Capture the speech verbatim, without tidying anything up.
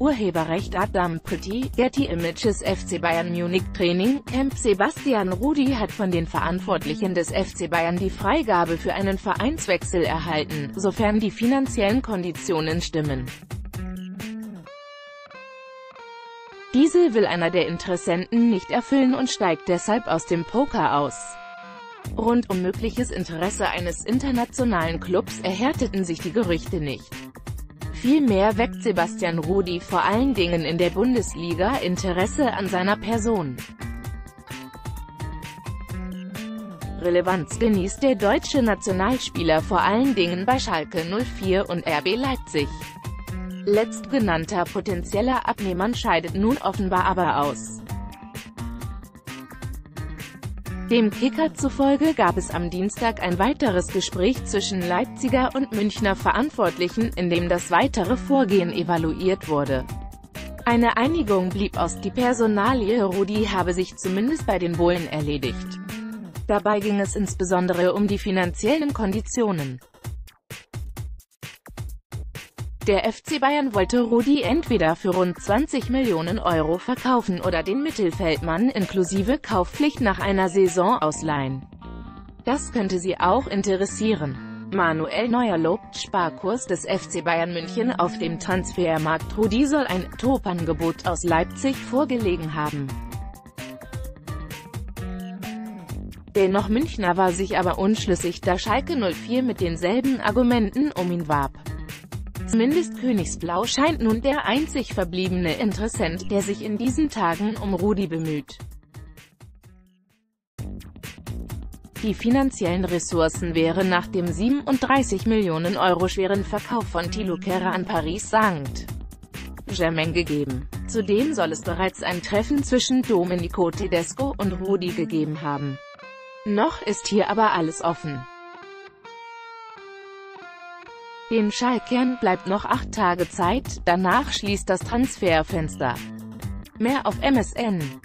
Urheberrecht Adam Pretty, GettyImages F C Bayern Munich Training Camp. Sebastian Rudy hat von den Verantwortlichen des F C Bayern die Freigabe für einen Vereinswechsel erhalten, sofern die finanziellen Konditionen stimmen. Diese will einer der Interessenten nicht erfüllen und steigt deshalb aus dem Poker aus. Rund um mögliches Interesse eines internationalen Clubs erhärteten sich die Gerüchte nicht. Vielmehr weckt Sebastian Rudy vor allen Dingen in der Bundesliga Interesse an seiner Person. Relevanz genießt der deutsche Nationalspieler vor allen Dingen bei Schalke null vier und R B Leipzig. Letztgenannter potenzieller Abnehmer scheidet nun offenbar aber aus. Dem Kicker zufolge gab es am Dienstag ein weiteres Gespräch zwischen Leipziger und Münchner Verantwortlichen, in dem das weitere Vorgehen evaluiert wurde. Eine Einigung blieb aus, die Personalie Rudy habe sich zumindest bei den Bullen erledigt. Dabei ging es insbesondere um die finanziellen Konditionen. Der F C Bayern wollte Rudy entweder für rund zwanzig Millionen Euro verkaufen oder den Mittelfeldmann inklusive Kaufpflicht nach einer Saison ausleihen. Das könnte sie auch interessieren. Manuel Neuer lobt Sparkurs des F C Bayern München auf dem Transfermarkt. Rudy soll ein Top-Angebot aus Leipzig vorgelegen haben. Der noch Münchner war sich aber unschlüssig, da Schalke null vier mit denselben Argumenten um ihn warb. Zumindest Königsblau scheint nun der einzig verbliebene Interessent, der sich in diesen Tagen um Rudy bemüht. Die finanziellen Ressourcen wären nach dem siebenunddreißig Millionen Euro schweren Verkauf von Tilo Kera an Paris Saint-Germain gegeben. Zudem soll es bereits ein Treffen zwischen Domenico Tedesco und Rudy gegeben haben. Noch ist hier aber alles offen. Den Schalkern bleibt noch acht Tage Zeit, danach schließt das Transferfenster. Mehr auf M S N.